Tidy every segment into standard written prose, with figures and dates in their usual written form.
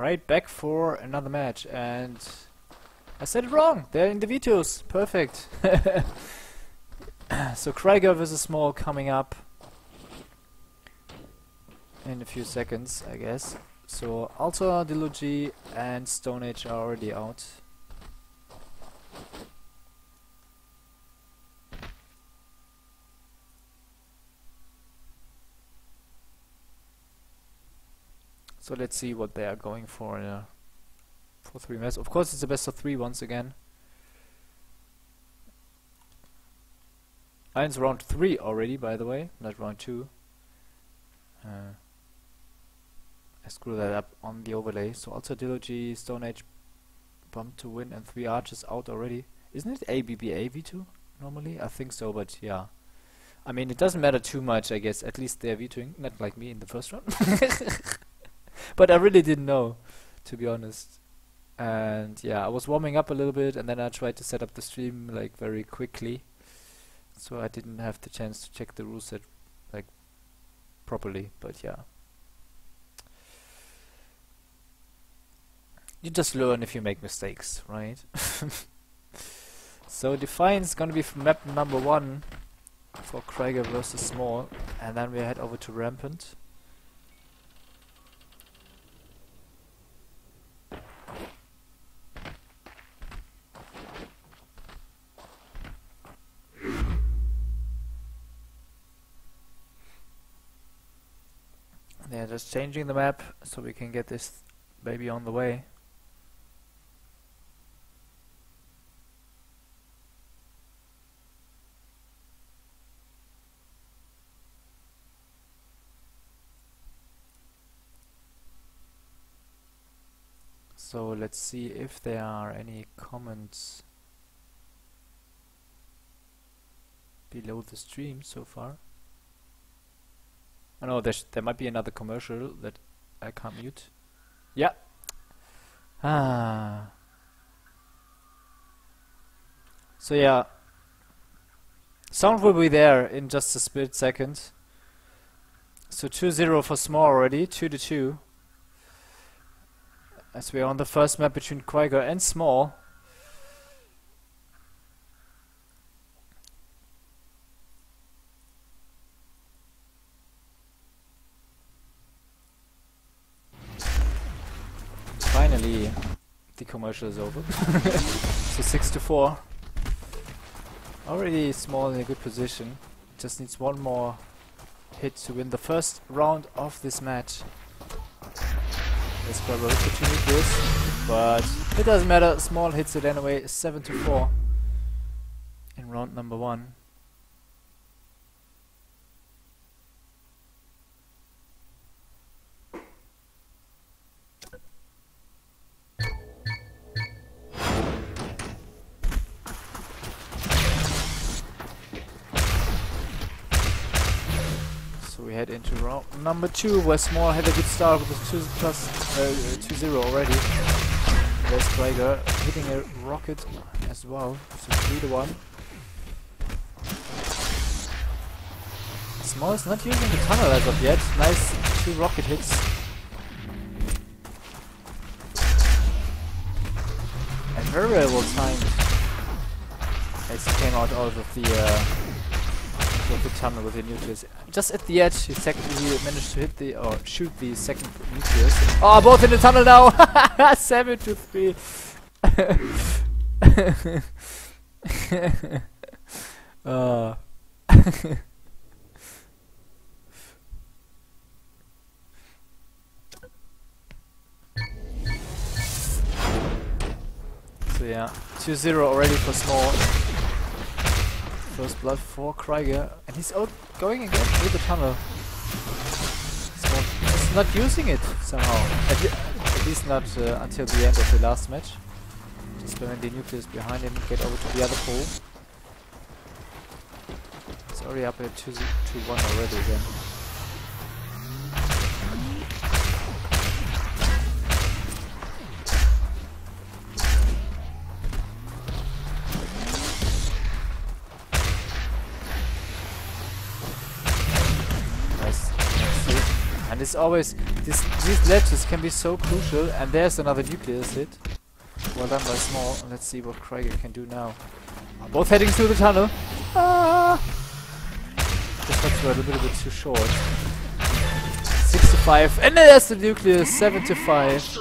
Alright, back for another match, and I said it wrong, they're in the Vitos, perfect. So CRYGER vs. Small coming up in a few seconds, I guess. So Altar, Deluge and Stone Age are already out. So let's see what they are going for in a 4-3 match. Of course it's the best of 3 once again. And it's round 3 already, by the way, not round 2. I screwed that up on the overlay. So also Deluge, Stone Age, Bump to Win and 3 Archers out already. Isn't it ABBA V2 normally? I think so, but yeah. I mean, it doesn't matter too much, I guess. At least they're V2ing, not like me in the first round. But I really didn't know, to be honest. And yeah, I was warming up a little bit and then I tried to set up the stream like very quickly. So I didn't have the chance to check the rule set like properly, but yeah. You just learn if you make mistakes, right? So Define's gonna be map number 1 for CRYGER versus Small, and then we head over to Rampant. They're just changing the map so we can get this baby on the way. So let's see if there are any comments below the stream so far. Oh no, there might be another commercial that I can't mute. Yeah. Ah. So yeah. Sound will be there in just a split second. So 2-0 for Small already, 2-2. As we are on the first map between CRYGER and Small. Finally, the commercial is over. So 6-4. Already Small in a good position. Just needs one more hit to win the first round of this match. Let's grab a opportunity to this, but it doesn't matter. Small hits it anyway. 7-4 in round number 1. Into round number 2, where Small had a good start with a 2-0 already. There's CRYGER hitting a rocket as well, so 3-1. Small is not using the tunnel as of yet. Nice 2 rocket hits. And very well timed as he came out of the tunnel with the nucleus. Just at the edge, he managed to hit the or shoot the second nucleus. Oh, both in the tunnel now! 7-3. So yeah, 2-0 already for Small. First blood for CRYGER, and he's out going again through the tunnel. Small is not using it somehow, at least not until the end of the last match. Just behind the nucleus behind him, get over to the other pole. It's already up at 2-1 already again. It's always These ledges can be so crucial, and there's another nucleus hit. Well done by Small. Let's see what Cryger can do now. Both heading through the tunnel. Just got through a little bit too short. 6-5, and there's the nucleus. 7-5.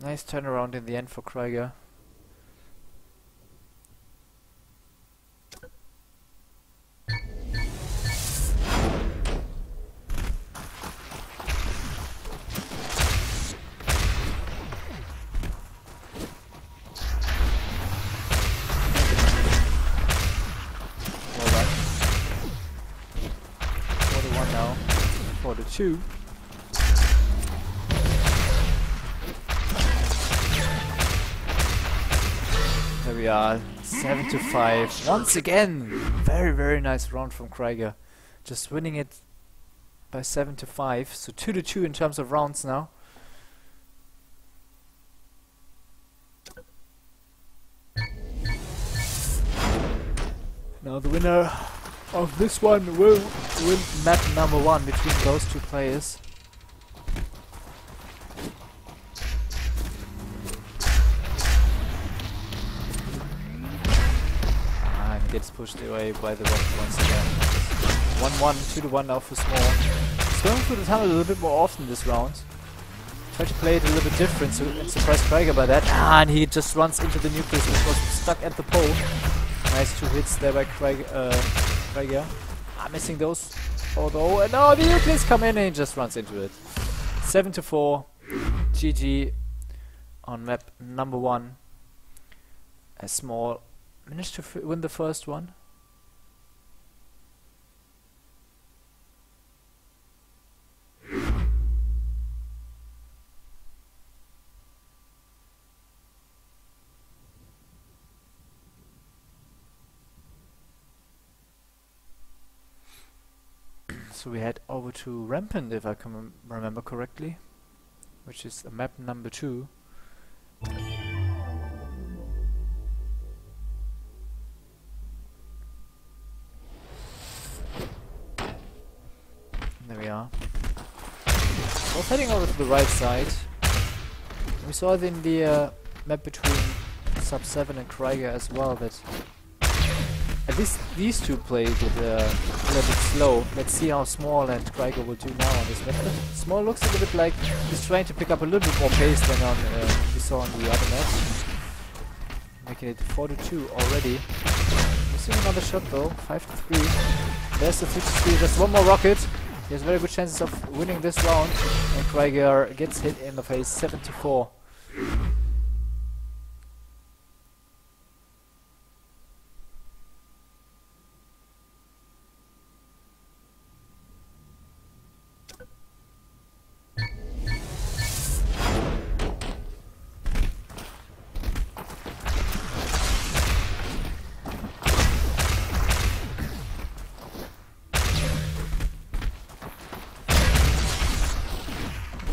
Nice turnaround in the end for Cryger. Two. There we are, 7-5. Once again, very nice round from Cryger. Just winning it by 7-5. So 2-2 in terms of rounds now. Now the winner of this one will win map number 1 between those two players. Ah, and gets pushed away by the rock once again. 1-1, 2-1 now for Small. He's going through the tunnel a little bit more often this round. Try to play it a little bit different, so surprise Cryger by that. Ah, and he just runs into the nucleus, which was stuck at the pole. Nice 2 hits there by Cryger. I'm missing those. Although, and now the nucleus come in and he just runs into it. 7-4. GG on map number 1. As Small managed to win the first one. So we head over to Rampant, if I can remember correctly, which is map number 2. And there we are. I was heading over to the right side. We saw it in the map between Sub-7 and Cryger as well that at least these two played it a little bit slow. Let's see how Small and Cryger will do now on this map. Small looks a little bit like he's trying to pick up a little bit more pace than on we saw on the other map. Making it 4-2 already. Missing another shot though. 5-3. There's the 53. Just one more rocket. He has very good chances of winning this round. And Cryger gets hit in the face. 7-4.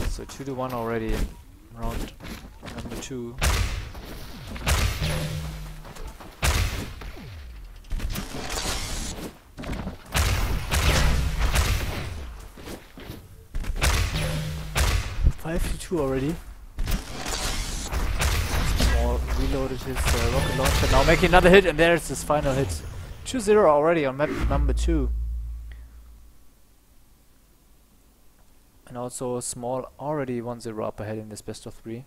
So 2-1 already in round number 2. Five to 2 already. Small reloaded his rocket launcher. Now making another hit, and there's his final hit. 2-0 already on map number 2. And also Small already 1-0 up ahead in this best of 3.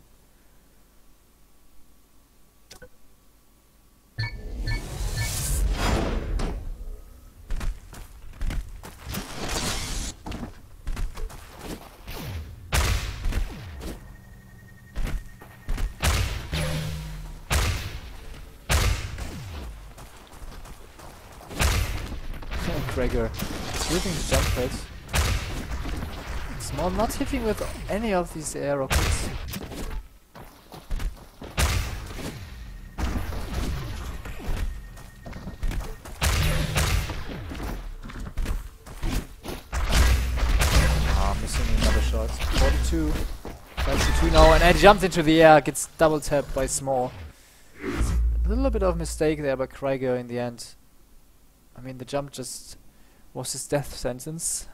Cryger is using the jump pad. Small not hitting with any of these air rockets. Ah, missing another shot. 42. 5-2 now, and it jumps into the air, gets double tapped by Small. A little bit of mistake there by Cryger in the end. I mean, the jump just was his death sentence.